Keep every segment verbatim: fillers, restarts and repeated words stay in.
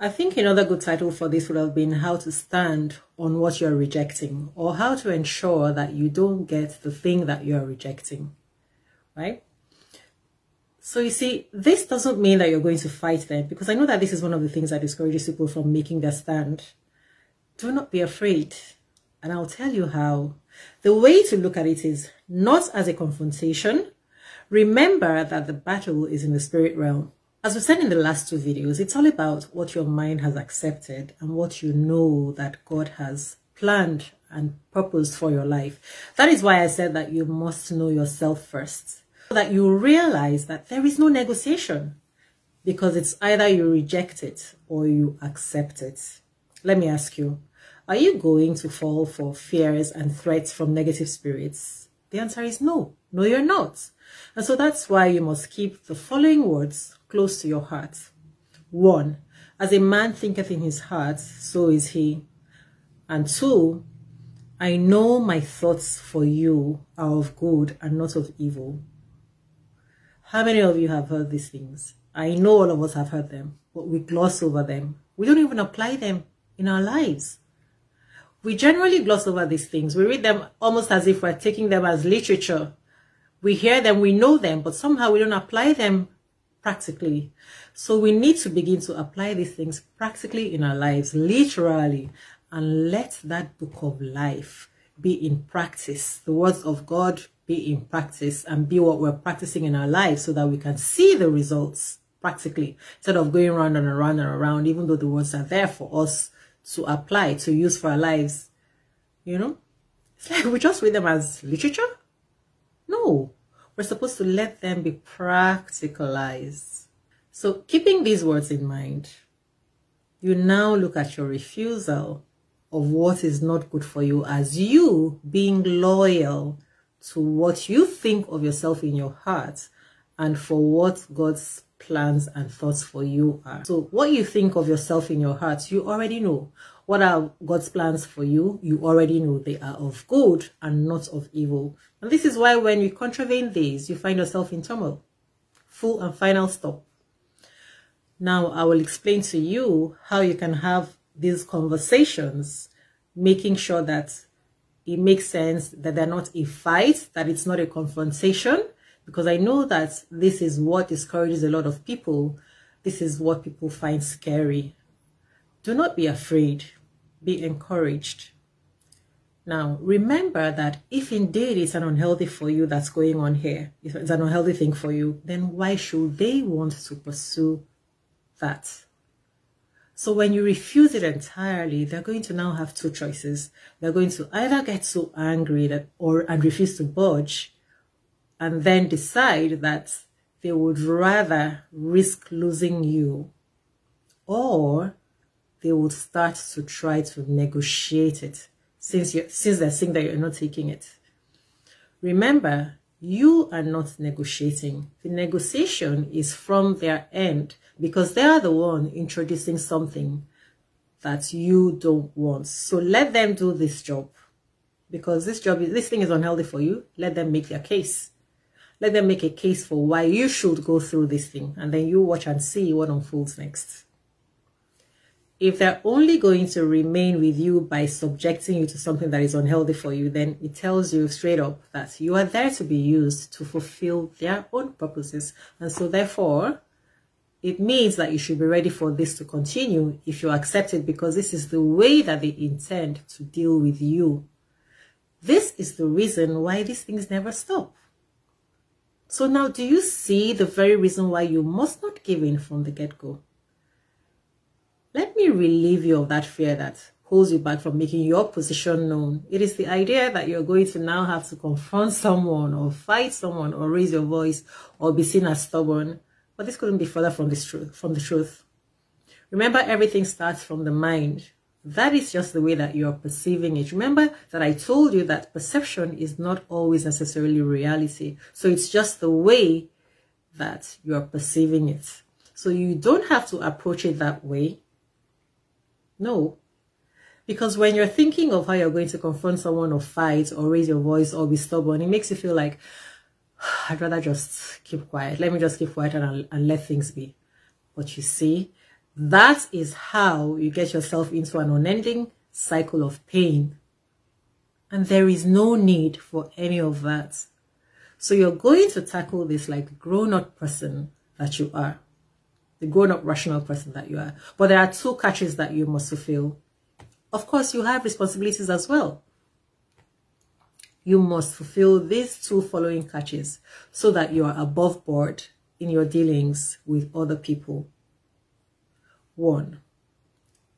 I think another good title for this would have been how to stand on what you're rejecting, or how to ensure that you don't get the thing that you're rejecting, right? So you see, this doesn't mean that you're going to fight them, because I know that this is one of the things that discourages people from making their stand. Do not be afraid, and I'll tell you how. The way to look at it is not as a confrontation. Remember that the battle is in the spirit realm. As we said in the last two videos, it's all about what your mind has accepted and what you know that God has planned and purposed for your life. That is why I said that you must know yourself first, so that you realize that there is no negotiation, because it's either you reject it or you accept it. Let me ask you, are you going to fall for fears and threats from negative spirits? The answer is no. No, you're not. And so that's why you must keep the following words close to your heart. One, as a man thinketh in his heart, so is he. And two, I know my thoughts for you are of good and not of evil. How many of you have heard these things? I know all of us have heard them, but we gloss over them. We don't even apply them in our lives. We generally gloss over these things. We read them almost as if we're taking them as literature. We hear them, we know them, but somehow we don't apply them practically. So we need to begin to apply these things practically in our lives, literally, and let that book of life be in practice. The words of God be in practice and be what we're practicing in our lives, so that we can see the results practically, instead of going around and around and around, even though the words are there for us to apply, to use for our lives. You know, it's like we just read them as literature. No, we're supposed to let them be practicalized. So keeping these words in mind, you now look at your refusal of what is not good for you as you being loyal to what you think of yourself in your heart and for what God's plans and thoughts for you are. So what you think of yourself in your heart, you already know. What are God's plans for you? You already know they are of good and not of evil. And this is why when you contravene these, you find yourself in turmoil. Full and final stop. Now I will explain to you how you can have these conversations, making sure that it makes sense, that they're not a fight, that it's not a confrontation, because I know that this is what discourages a lot of people. This is what people find scary. Do not be afraid. Be encouraged. Now, remember that if indeed it's an unhealthy for you that's going on here, if it's an unhealthy thing for you, then why should they want to pursue that? So when you refuse it entirely, they're going to now have two choices. They're going to either get so angry that, or and refuse to budge, and then decide that they would rather risk losing you, or they would start to try to negotiate it, since you since they're saying that you're not taking it. Remember, you are not negotiating. The negotiation is from their end, because they are the one introducing something that you don't want. So let them do this job, because this job is, this thing is unhealthy for you. Let them make their case. Let them make a case for why you should go through this thing, and then you watch and see what unfolds next. If they're only going to remain with you by subjecting you to something that is unhealthy for you, then it tells you straight up that you are there to be used to fulfill their own purposes. And so therefore, it means that you should be ready for this to continue if you accept it, because this is the way that they intend to deal with you. This is the reason why these things never stop. So now, do you see the very reason why you must not give in from the get-go? Let me relieve you of that fear that holds you back from making your position known. It is the idea that you're going to now have to confront someone or fight someone or raise your voice or be seen as stubborn. But this couldn't be further from, this truth, from the truth. Remember, everything starts from the mind. That is just the way that you're perceiving it. Remember that I told you that perception is not always necessarily reality. So it's just the way that you're perceiving it. So you don't have to approach it that way. No, because when you're thinking of how you're going to confront someone or fight or raise your voice or be stubborn, it makes you feel like, I'd rather just keep quiet. Let me just keep quiet and, and let things be. But you see, That is how you get yourself into an unending cycle of pain. And there is no need for any of that. So you're going to tackle this like the grown-up person that you are, the grown-up rational person that you are. But there are two catches that you must fulfill. Of course, you have responsibilities as well. You must fulfill these two following catches so that you are above board in your dealings with other people. One,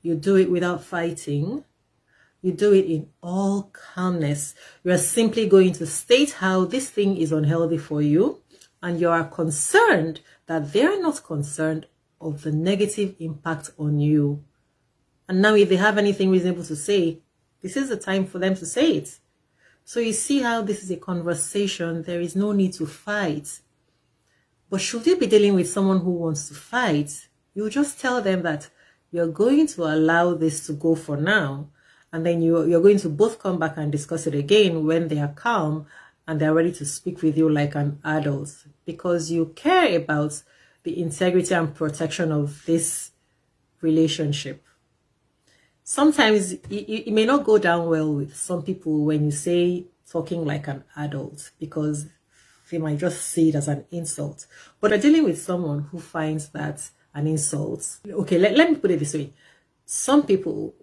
you do it without fighting. You do it in all calmness. You are simply going to state how this thing is unhealthy for you, and you are concerned that they are not concerned of the negative impact on you. And now if they have anything reasonable to say, this is the time for them to say it. So you see how this is a conversation. There is no need to fight. But should you be dealing with someone who wants to fight, you just tell them that you're going to allow this to go for now. And then you, you're going to both come back and discuss it again when they are calm and they're ready to speak with you like an adult, because you care about the integrity and protection of this relationship. Sometimes it, it may not go down well with some people when you say talking like an adult, because they might just see it as an insult. But I'm dealing with someone who finds that an insult. Okay, let, let me put it this way. Some people...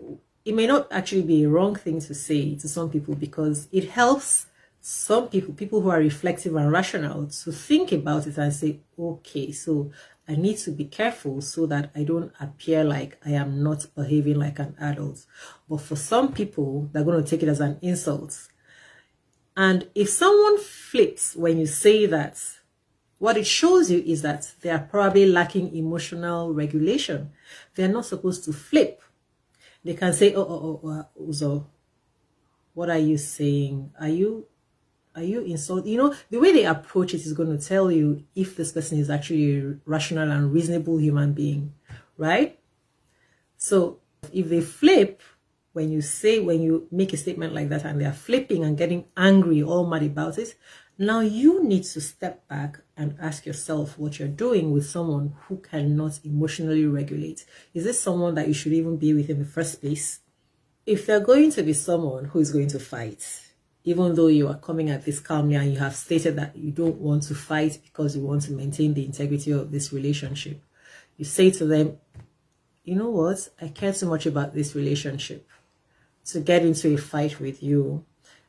It may not actually be a wrong thing to say to some people, because it helps some people, people who are reflective and rational, to think about it and say, okay, so I need to be careful so that I don't appear like I am not behaving like an adult. But for some people, they're going to take it as an insult. And if someone flips when you say that, what it shows you is that they are probably lacking emotional regulation. They're not supposed to flip. They can say, oh, oh, oh, oh, Uzo, what are you saying? Are you, are you insulting? You know, the way they approach it is going to tell you if this person is actually a rational and reasonable human being, right? So if they flip, when you say, when you make a statement like that and they are flipping and getting angry, all mad about it, now you need to step back and ask yourself what you're doing with someone who cannot emotionally regulate. Is this someone that you should even be with in the first place? If they're going to be someone who is going to fight, even though you are coming at this calmly and you have stated that you don't want to fight because you want to maintain the integrity of this relationship, you say to them, you know what, I care too much about this relationship to get into a fight with you.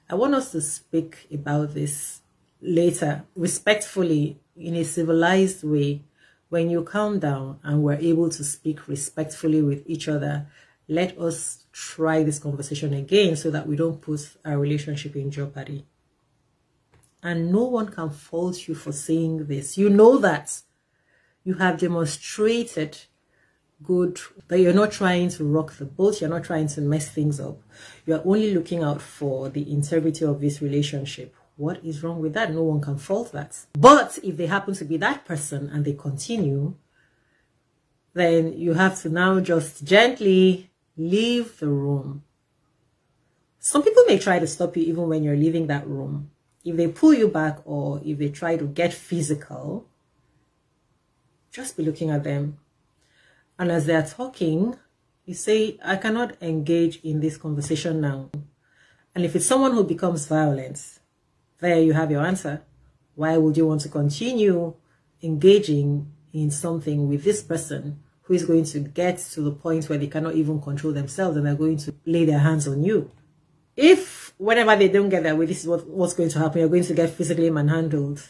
I want us to speak about this later, respectfully, in a civilized way. When you calm down and we're able to speak respectfully with each other, let us try this conversation again so that we don't put our relationship in jeopardy. And no one can fault you for saying this. You know that you have demonstrated good, that you're not trying to rock the boat, you're not trying to mess things up. You're only looking out for the integrity of this relationship. What is wrong with that? No one can fault that. But if they happen to be that person and they continue, then you have to now just gently leave the room. Some people may try to stop you even when you're leaving that room. If they pull you back or if they try to get physical, just be looking at them. And as they are talking, you say, I cannot engage in this conversation now. And if it's someone who becomes violent, there you have your answer. Why would you want to continue engaging in something with this person who is going to get to the point where they cannot even control themselves and they're going to lay their hands on you? If whenever they don't get their way, this is what, what's going to happen. You're going to get physically manhandled.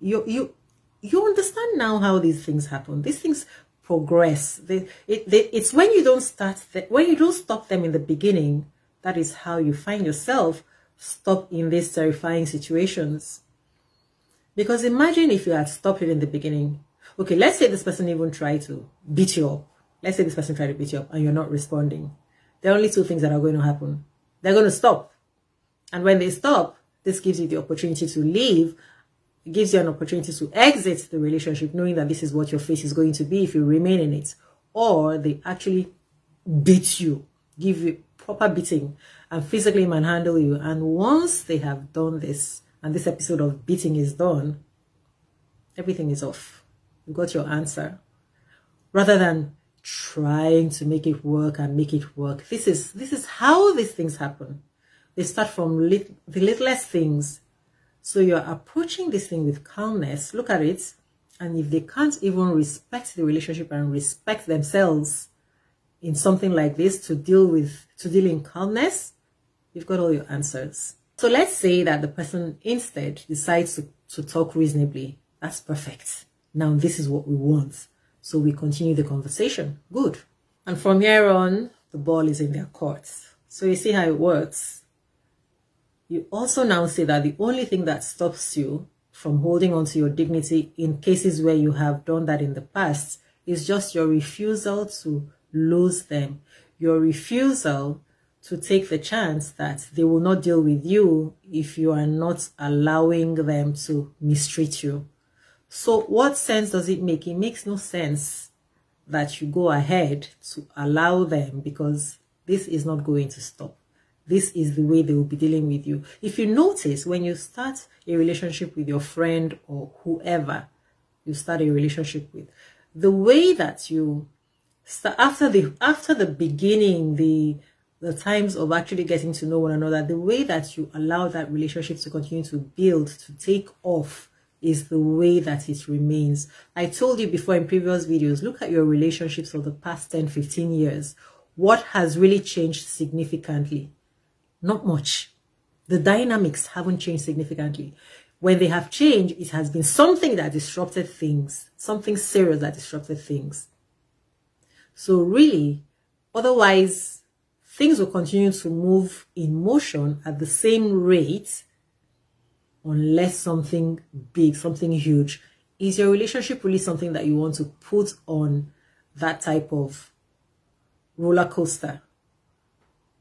You, you, you understand now how these things happen. These things progress. They, it, they, it's when you don't start, the, when you don't stop them in the beginning, that is how you find yourself stop in these terrifying situations. Because imagine if you had stopped it in the beginning. Okay, let's say this person even tried to beat you up. Let's say this person tried to beat you up and you're not responding. There are only two things that are going to happen. They're going to stop. And when they stop, this gives you the opportunity to leave. It gives you an opportunity to exit the relationship, knowing that this is what your fate is going to be if you remain in it. Or they actually beat you, give you proper beating, and physically manhandle you. And once they have done this, and this episode of beating is done, everything is off. You got your answer. Rather than trying to make it work and make it work. This is, this is how these things happen. They start from lit, the littlest things. So you're approaching this thing with calmness. Look at it. And if they can't even respect the relationship and respect themselves in something like this to deal with, to deal in calmness, you've got all your answers. So let's say that the person instead decides to, to talk reasonably. That's perfect. Now this is what we want. So we continue the conversation. Good. And from here on, the ball is in their court. So you see how it works. You also now say that the only thing that stops you from holding on to your dignity in cases where you have done that in the past is just your refusal to lose them. Your refusal to take the chance that they will not deal with you if you are not allowing them to mistreat you. So what sense does it make? It makes no sense that you go ahead to allow them, because this is not going to stop. This is the way they will be dealing with you. If you notice, when you start a relationship with your friend or whoever you start a relationship with, the way that you start after the after the beginning, the the times of actually getting to know one another, the way that you allow that relationship to continue to build, to take off, is the way that it remains. I told you before in previous videos, look at your relationships of the past ten, fifteen years. What has really changed significantly? Not much. The dynamics haven't changed significantly. When they have changed, it has been something that disrupted things, something serious that disrupted things. So really, otherwise, things will continue to move in motion at the same rate unless something big, something huge. Is your relationship really something that you want to put on that type of roller coaster?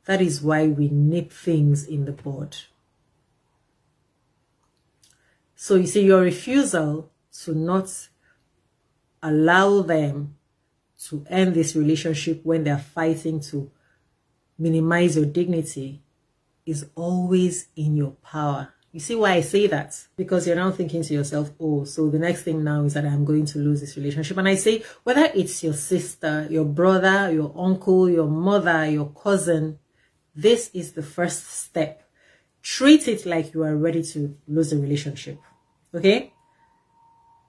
That is why we nip things in the bud. So you see, your refusal to not allow them to end this relationship when they're fighting to minimize your dignity is always in your power. You see why I say that? Because you're now thinking to yourself, oh, so the next thing now is that I'm going to lose this relationship. And I say, whether it's your sister, your brother, your uncle, your mother, your cousin, this is the first step. Treat it like you are ready to lose the relationship, okay?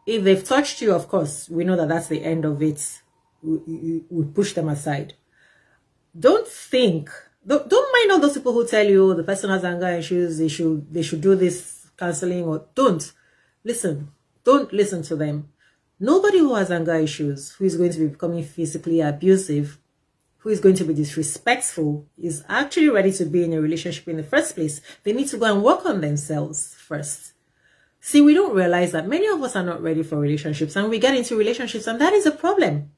If they've touched you, of course, we know that that's the end of it. We, we push them aside. Don't think, don't, don't mind all those people who tell you, oh, the person has anger issues, they should, they should do this counseling, or don't. Listen, don't listen to them. Nobody who has anger issues, who is going to be becoming physically abusive, who is going to be disrespectful, is actually ready to be in a relationship in the first place. They need to go and work on themselves first. See, we don't realize that many of us are not ready for relationships, and we get into relationships, and that is a problem.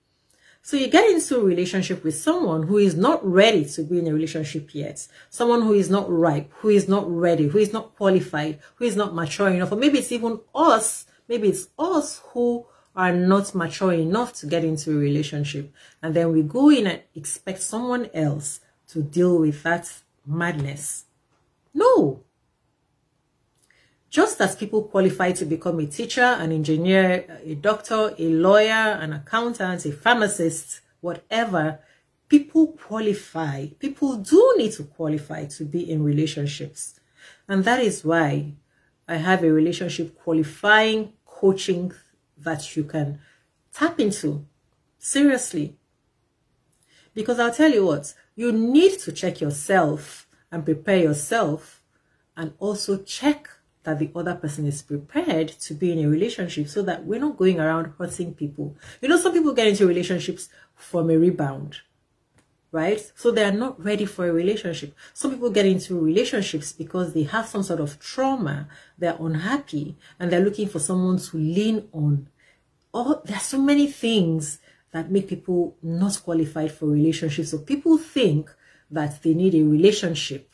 So you get into a relationship with someone who is not ready to be in a relationship yet, someone who is not ripe, who is not ready, who is not qualified, who is not mature enough, or maybe it's even us, maybe it's us who are not mature enough to get into a relationship, and then we go in and expect someone else to deal with that madness. No. Just as people qualify to become a teacher, an engineer, a doctor, a lawyer, an accountant, a pharmacist, whatever, people qualify. People do need to qualify to be in relationships. And that is why I have a relationship qualifying coaching that you can tap into. Seriously. Because I'll tell you what, you need to check yourself and prepare yourself, and also check that the other person is prepared to be in a relationship, so that we're not going around hurting people. You know, some people get into relationships from a rebound, right? So they are not ready for a relationship. Some people get into relationships because they have some sort of trauma, they're unhappy, and they're looking for someone to lean on. Or there are so many things that make people not qualified for relationships. So people think that they need a relationship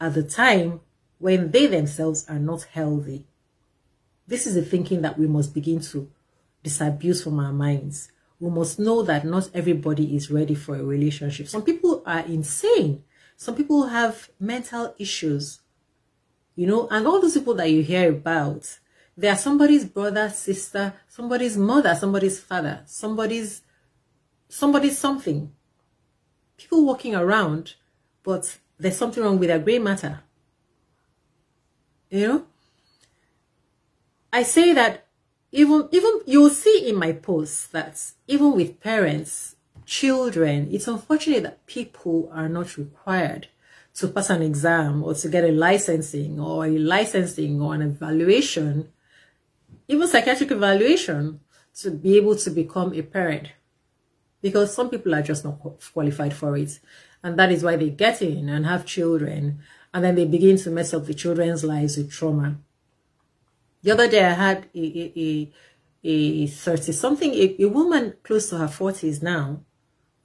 at the time when they themselves are not healthy. This is the thinking that we must begin to disabuse from our minds. We must know that not everybody is ready for a relationship. Some people are insane. Some people have mental issues, you know, and all those people that you hear about, they are somebody's brother, sister, somebody's mother, somebody's father, somebody's somebody's something. People walking around, but there's something wrong with their gray matter. You know? I say that even, even you'll see in my posts that even with parents, children, it's unfortunate that people are not required to pass an exam or to get a licensing or a licensing or an evaluation, even psychiatric evaluation, to be able to become a parent, because some people are just not qualified for it. And that is why they get in and have children, and then they begin to mess up the children's lives with trauma. The other day I had a thirty-something, a, a, a, a woman close to her forties now,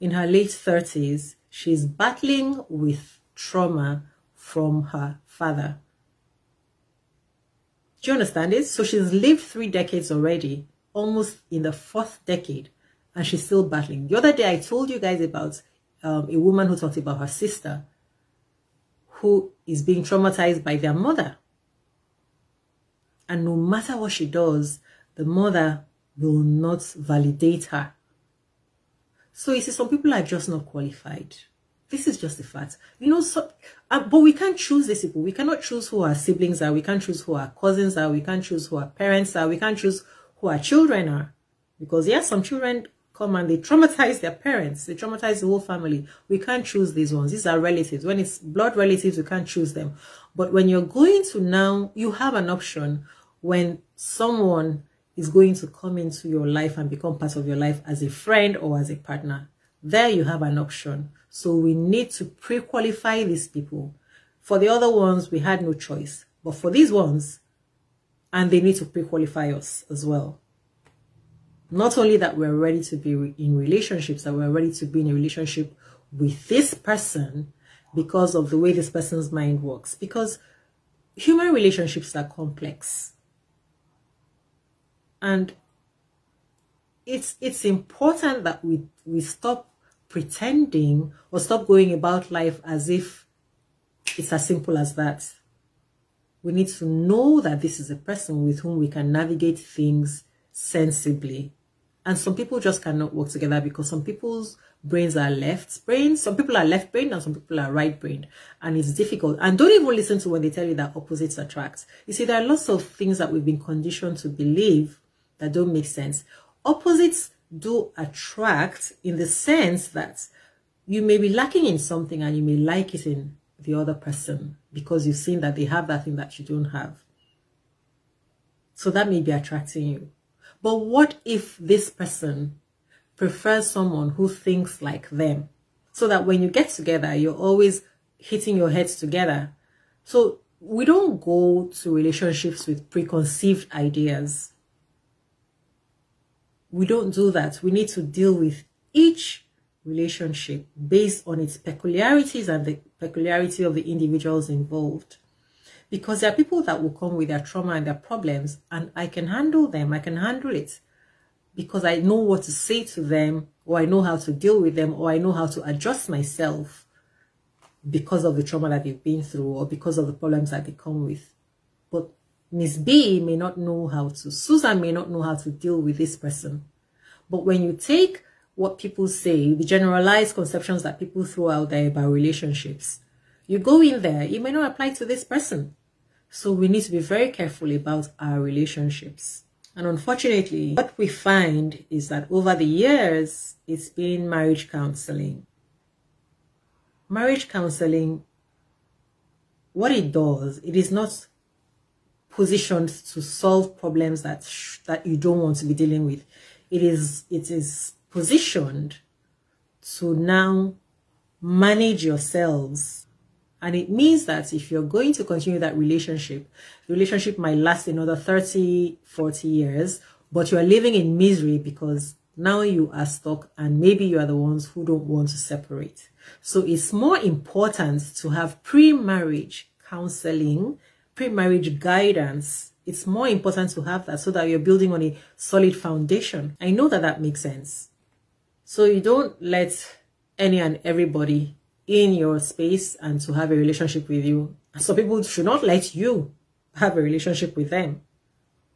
in her late thirties, she's battling with trauma from her father. Do you understand it? So she's lived three decades already, almost in the fourth decade, and she's still battling. The other day I told you guys about um, a woman who talked about her sister who is being traumatized by their mother. And no matter what she does, the mother will not validate her. So you see, some people are just not qualified. This is just the fact. You know, so, uh, but we can't choose these people. We cannot choose who our siblings are. We can't choose who our cousins are. We can't choose who our parents are. We can't choose who our children are. Because, yes, some children come and they traumatize their parents. They traumatize the whole family. We can't choose these ones. These are relatives. When it's blood relatives, we can't choose them. But when you're going to now, you have an option when someone is going to come into your life and become part of your life as a friend or as a partner. There you have an option. So we need to pre-qualify these people. For the other ones, we had no choice. But for these ones, and they need to pre-qualify us as well. Not only that we're ready to be re in relationships, that we're ready to be in a relationship with this person because of the way this person's mind works. Because human relationships are complex. And it's, it's important that we, we stop pretending or stop going about life as if it's as simple as that. We need to know that this is a person with whom we can navigate things sensibly. And some people just cannot work together because some people's brains are left brained, some people are left brained, and some people are right brained. And it's difficult. And don't even listen to when they tell you that opposites attract. You see, there are lots of things that we've been conditioned to believe that don't make sense. Opposites do attract in the sense that you may be lacking in something and you may like it in the other person because you've seen that they have that thing that you don't have. So that may be attracting you. But what if this person prefers someone who thinks like them, so that when you get together, you're always hitting your heads together? So we don't go to relationships with preconceived ideas. We don't do that. We need to deal with each relationship based on its peculiarities and the peculiarity of the individuals involved. Because there are people that will come with their trauma and their problems, and I can handle them. I can handle it because I know what to say to them, or I know how to deal with them, or I know how to adjust myself because of the trauma that they've been through or because of the problems that they come with. But Miss B may not know how to, Susan may not know how to deal with this person. But when you take what people say, the generalized conceptions that people throw out there about relationships, you go in there, it may not apply to this person. So we need to be very careful about our relationships. And unfortunately, what we find is that over the years, it's been marriage counseling. Marriage counseling, what it does, it is not positioned to solve problems that sh that you don't want to be dealing with. It is it is positioned to now manage yourselves, and it means that if you're going to continue that relationship, the relationship might last another thirty, forty years, but you are living in misery because now you are stuck, and maybe you are the ones who don't want to separate. So it's more important to have pre-marriage counseling, pre-marriage guidance. It's more important to have that so that you're building on a solid foundation. I know that that makes sense. So you don't let any and everybody in your space and to have a relationship with you. So people should not let you have a relationship with them.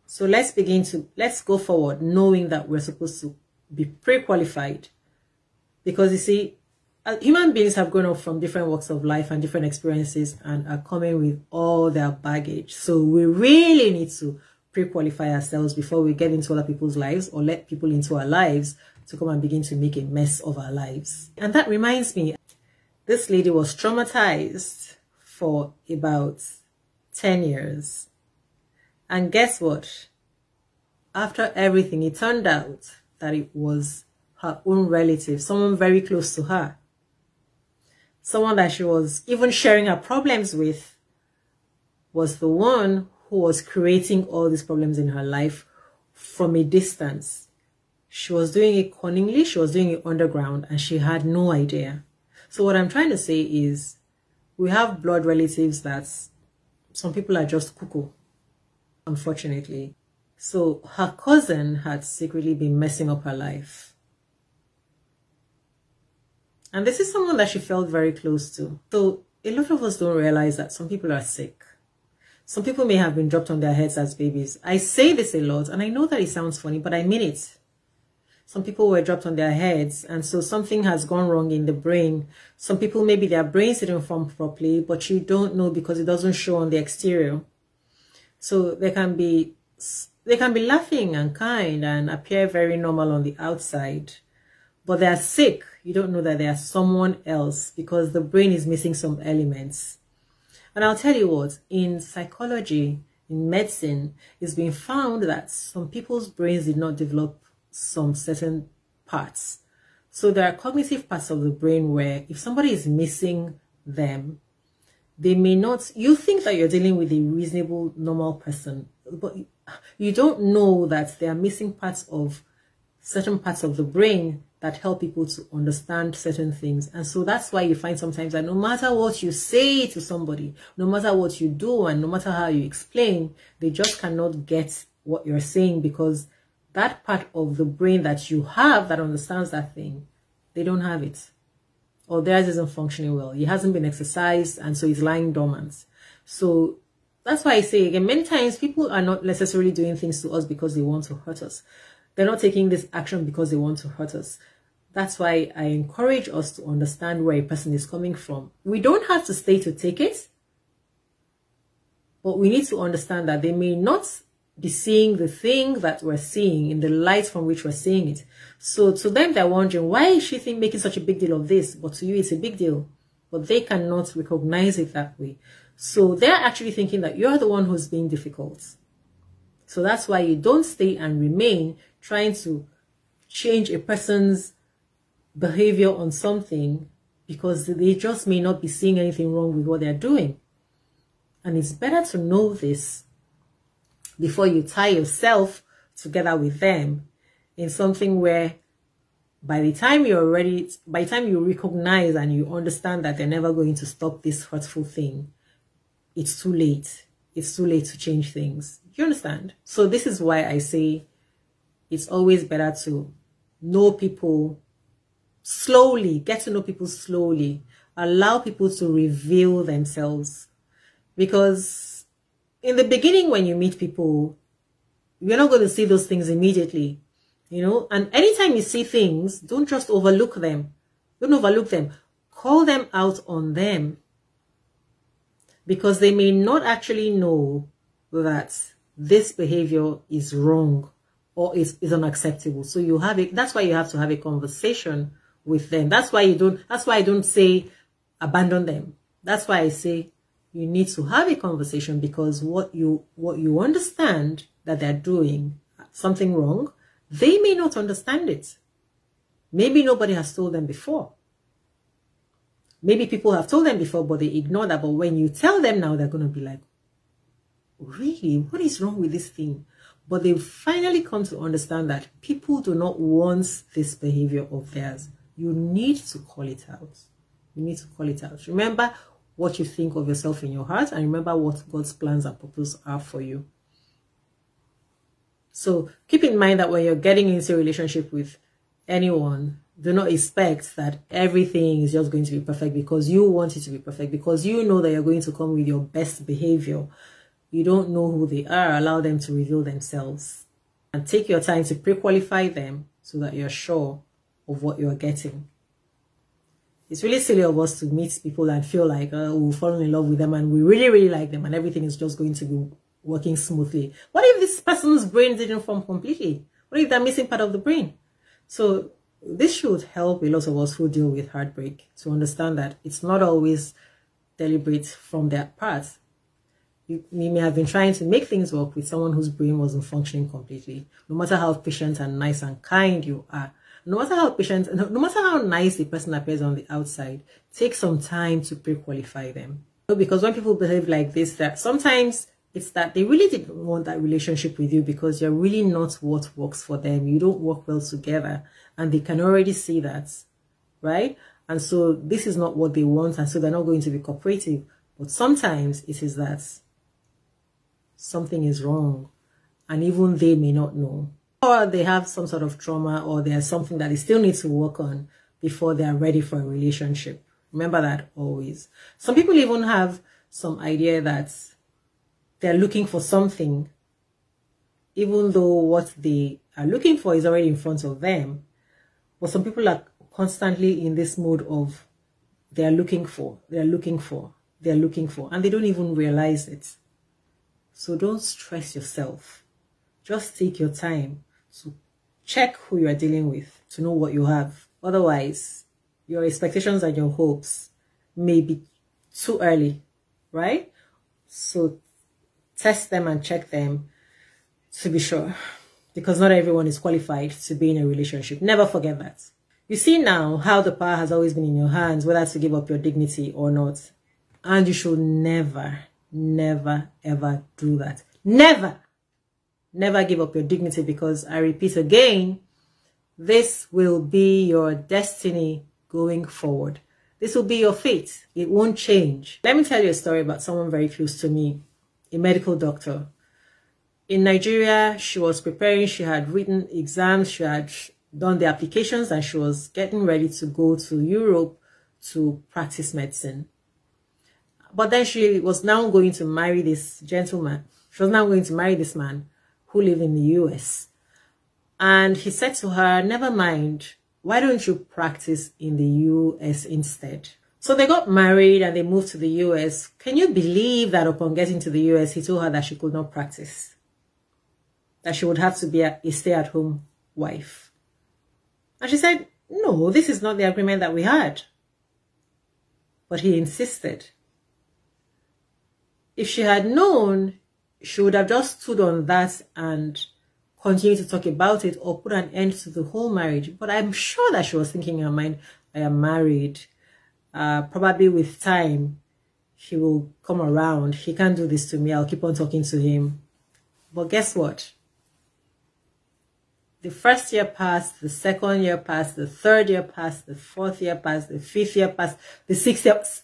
So let's begin to, let's go forward knowing that we're supposed to be pre-qualified Because you see, human beings have grown up from different walks of life and different experiences and are coming with all their baggage. So we really need to pre-qualify ourselves before we get into other people's lives or let people into our lives to come and begin to make a mess of our lives. And that reminds me, this lady was traumatized for about ten years. And guess what? After everything, it turned out that it was her own relative, someone very close to her, someone that she was even sharing her problems with, was the one who was creating all these problems in her life from a distance. She was doing it cunningly, she was doing it underground, and she had no idea. So what I'm trying to say is, we have blood relatives that some people are just cuckoo, unfortunately. So her cousin had secretly been messing up her life. And this is someone that she felt very close to. So a lot of us don't realize that some people are sick. Some people may have been dropped on their heads as babies. I say this a lot, and I know that it sounds funny, but I mean it. Some people were dropped on their heads, and so something has gone wrong in the brain. Some people, maybe their brains didn't form properly, but you don't know because it doesn't show on the exterior. So there can be... They can be laughing and kind and appear very normal on the outside, but they are sick. You don't know that they are someone else because the brain is missing some elements. And I'll tell you what, in psychology, in medicine, it's been found that some people's brains did not develop some certain parts. So there are cognitive parts of the brain where if somebody is missing them, they may not, you think that you're dealing with a reasonable, normal person, but you don't know that they are missing parts of certain parts of the brain that help people to understand certain things. And so that's why you find sometimes that no matter what you say to somebody, no matter what you do, and no matter how you explain, they just cannot get what you're saying because that part of the brain that you have that understands that thing, they don't have it. Or theirs isn't functioning well. It hasn't been exercised, and so it's lying dormant. So that's why I say again, many times people are not necessarily doing things to us because they want to hurt us. They're not taking this action because they want to hurt us. That's why I encourage us to understand where a person is coming from. We don't have to stay to take it, but we need to understand that they may not be seeing the thing that we're seeing in the light from which we're seeing it. So to them, they're wondering, why is she think making such a big deal of this? But to you, it's a big deal. But they cannot recognize it that way. So they're actually thinking that you're the one who's being difficult. So that's why you don't stay and remain trying to change a person's behavior on something because they just may not be seeing anything wrong with what they're doing. And it's better to know this before you tie yourself together with them in something where by the time you're ready, by the time you recognize and you understand that they're never going to stop this hurtful thing, it's too late. It's too late to change things. You understand? So this is why I say it's always better to know people slowly, get to know people slowly, allow people to reveal themselves. Because in the beginning when you meet people, you're not going to see those things immediately, you know? And anytime you see things, don't just overlook them. Don't overlook them. Call them out on them. Because they may not actually know that this behavior is wrong or is, is unacceptable. So you have it. That's why you have to have a conversation with them. That's why you don't, that's why I don't say abandon them. That's why I say you need to have a conversation because what you, what you understand that they're doing something wrong, they may not understand it. Maybe nobody has told them before. Maybe people have told them before, but they ignore that. But when you tell them now, they're going to be like, really, what is wrong with this thing? But they finally come to understand that people do not want this behavior of theirs. You need to call it out. You need to call it out. Remember what you think of yourself in your heart and remember what God's plans and purpose are for you. So keep in mind that when you're getting into a relationship with anyone, do not expect that everything is just going to be perfect because you want it to be perfect, because you know that you're going to come with your best behavior. You don't know who they are. Allow them to reveal themselves and take your time to pre-qualify them so that you're sure of what you're getting. It's really silly of us to meet people and feel like uh, we'll fall in love with them and we really, really like them and everything is just going to be working smoothly. What if this person's brain didn't form completely? What if they're missing part of the brain? So this should help a lot of us who deal with heartbreak to understand that it's not always deliberate from their part. You, you may have been trying to make things work with someone whose brain wasn't functioning completely. No matter how patient and nice and kind you are, no matter how patient, no, no matter how nice the person appears on the outside, take some time to pre-qualify them. Because when people behave like this, that sometimes it's that they really didn't want that relationship with you because you're really not what works for them. You don't work well together and they can already see that, right? And so this is not what they want and so they're not going to be cooperative. But sometimes it is that something is wrong and even they may not know. Or they have some sort of trauma, or there's something that they still need to work on before they are ready for a relationship. Remember that always. Some people even have some idea that they're looking for something, even though what they are looking for is already in front of them. But some people are constantly in this mode of they're looking for, they're looking for, they're looking for, and they don't even realize it. So don't stress yourself. Just take your time. So check who you are dealing with to know what you have. Otherwise, your expectations and your hopes may be too early, right? So test them and check them to be sure, because not everyone is qualified to be in a relationship. Never forget that. You see now how the power has always been in your hands, whether to give up your dignity or not. And you should never, never, ever do that. Never. Never give up your dignity, because I repeat again, this will be your destiny going forward. This will be your fate. It won't change. Let me tell you a story about someone very close to me, a medical doctor. In Nigeria, she was preparing. She had written exams. She had done the applications and she was getting ready to go to Europe to practice medicine. But then she was now going to marry this gentleman. She was now going to marry this man who live in the U S. And he said to her, never mind, why don't you practice in the U S instead? So they got married and they moved to the U S. Can you believe that upon getting to the U S, he told her that she could not practice, that she would have to be a stay-at-home wife? And she said, no, this is not the agreement that we had. But he insisted. If she had known, she would have just stood on that and continued to talk about it or put an end to the whole marriage. But I'm sure that she was thinking in her mind, I am married. Uh, probably with time, he will come around. He can't do this to me. I'll keep on talking to him. But guess what? The first year passed, the second year passed, the third year passed, the fourth year passed, the fifth year passed, the sixth year passed.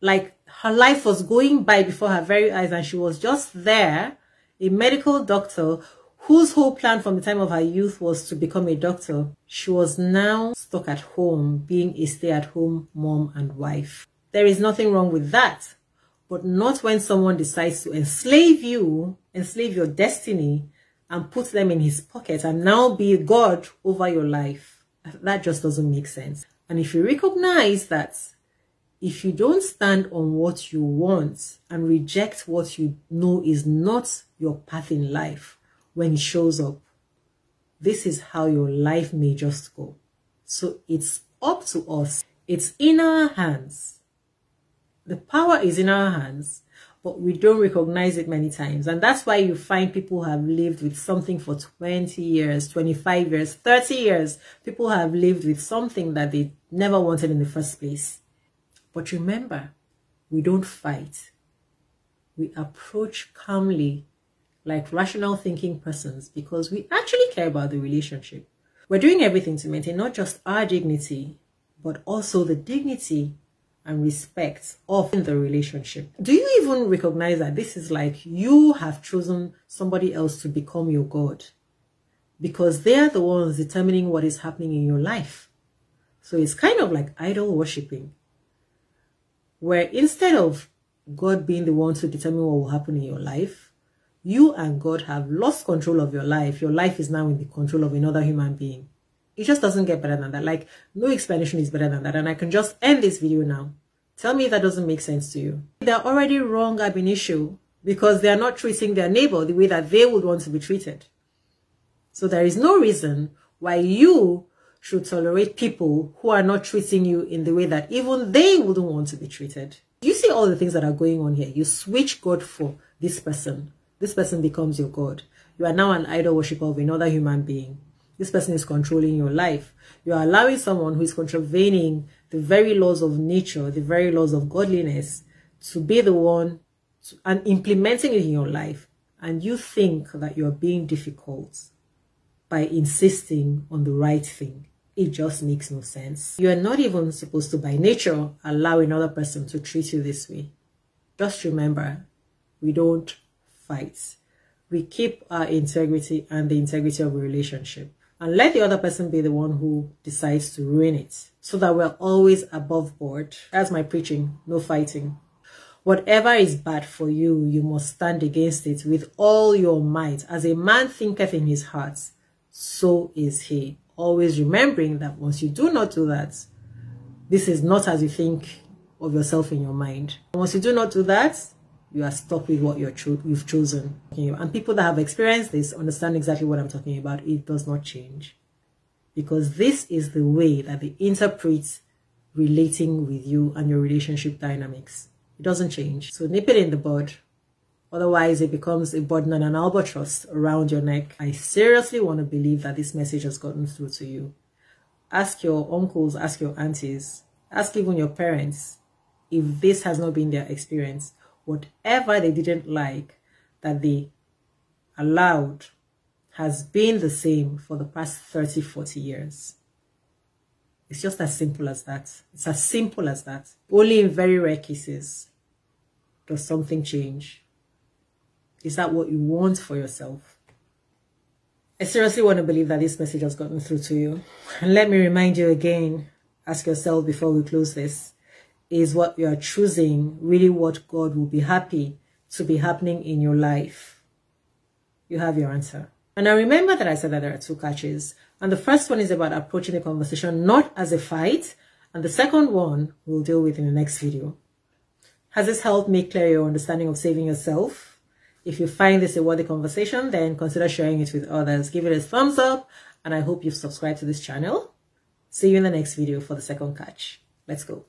Like, her life was going by before her very eyes and she was just there, a medical doctor whose whole plan from the time of her youth was to become a doctor. She was now stuck at home being a stay-at-home mom and wife. There is nothing wrong with that, but not when someone decides to enslave you, enslave your destiny and put them in his pocket and now be God over your life. That just doesn't make sense. And if you recognize that, if you don't stand on what you want and reject what you know is not your path in life when it shows up, this is how your life may just go. So it's up to us. It's in our hands. The power is in our hands, but we don't recognize it many times. And that's why you find people have lived with something for twenty years, twenty-five years, thirty years. People have lived with something that they never wanted in the first place. But remember, we don't fight. We approach calmly like rational thinking persons because we actually care about the relationship. We're doing everything to maintain not just our dignity, but also the dignity and respect of the relationship. Do you even recognize that this is like you have chosen somebody else to become your God? Because they are the ones determining what is happening in your life. So it's kind of like idol worshipping, where instead of God being the one to determine what will happen in your life, you and God have lost control of your life. Your life is now in the control of another human being. It just doesn't get better than that. Like, no explanation is better than that. And I can just end this video now. Tell me if that doesn't make sense to you. They're already wrong ab initio because they are not treating their neighbor the way that they would want to be treated. So there is no reason why you should tolerate people who are not treating you in the way that even they wouldn't want to be treated. You see all the things that are going on here. You switch God for this person. This person becomes your God. You are now an idol worshiper of another human being. This person is controlling your life. You are allowing someone who is contravening the very laws of nature, the very laws of godliness, to be the one to, and implementing it in your life. And you think that you are being difficult by insisting on the right thing. It just makes no sense. You are not even supposed to, by nature, allow another person to treat you this way. Just remember, we don't fight. We keep our integrity and the integrity of a relationship. And let the other person be the one who decides to ruin it. So that we're always above board. That's my preaching. No fighting. Whatever is bad for you, you must stand against it with all your might. As a man thinketh in his heart, so is he. Always remembering that once you do not do that, this is not as you think of yourself in your mind. Once you do not do that, you are stuck with what you're cho you've chosen. Okay? And people that have experienced this understand exactly what I'm talking about. It does not change. Because this is the way that they interpret relating with you and your relationship dynamics. It doesn't change. So nip it in the bud. Otherwise, it becomes a burden and an albatross around your neck. I seriously want to believe that this message has gotten through to you. Ask your uncles, ask your aunties, ask even your parents if this has not been their experience. Whatever they didn't like that they allowed has been the same for the past thirty, forty years. It's just as simple as that. It's as simple as that. Only in very rare cases does something change. Is that what you want for yourself? I seriously want to believe that this message has gotten through to you. And let me remind you again, ask yourself before we close this, is what you are choosing really what God will be happy to be happening in your life? You have your answer. And I remember that I said that there are two catches. And the first one is about approaching the conversation not as a fight. And the second one we'll deal with in the next video. Has this helped make clear your understanding of saving yourself? If you find this a worthy conversation, then consider sharing it with others. Give it a thumbs up, and I hope you've subscribed to this channel. See you in the next video for the second catch. Let's go.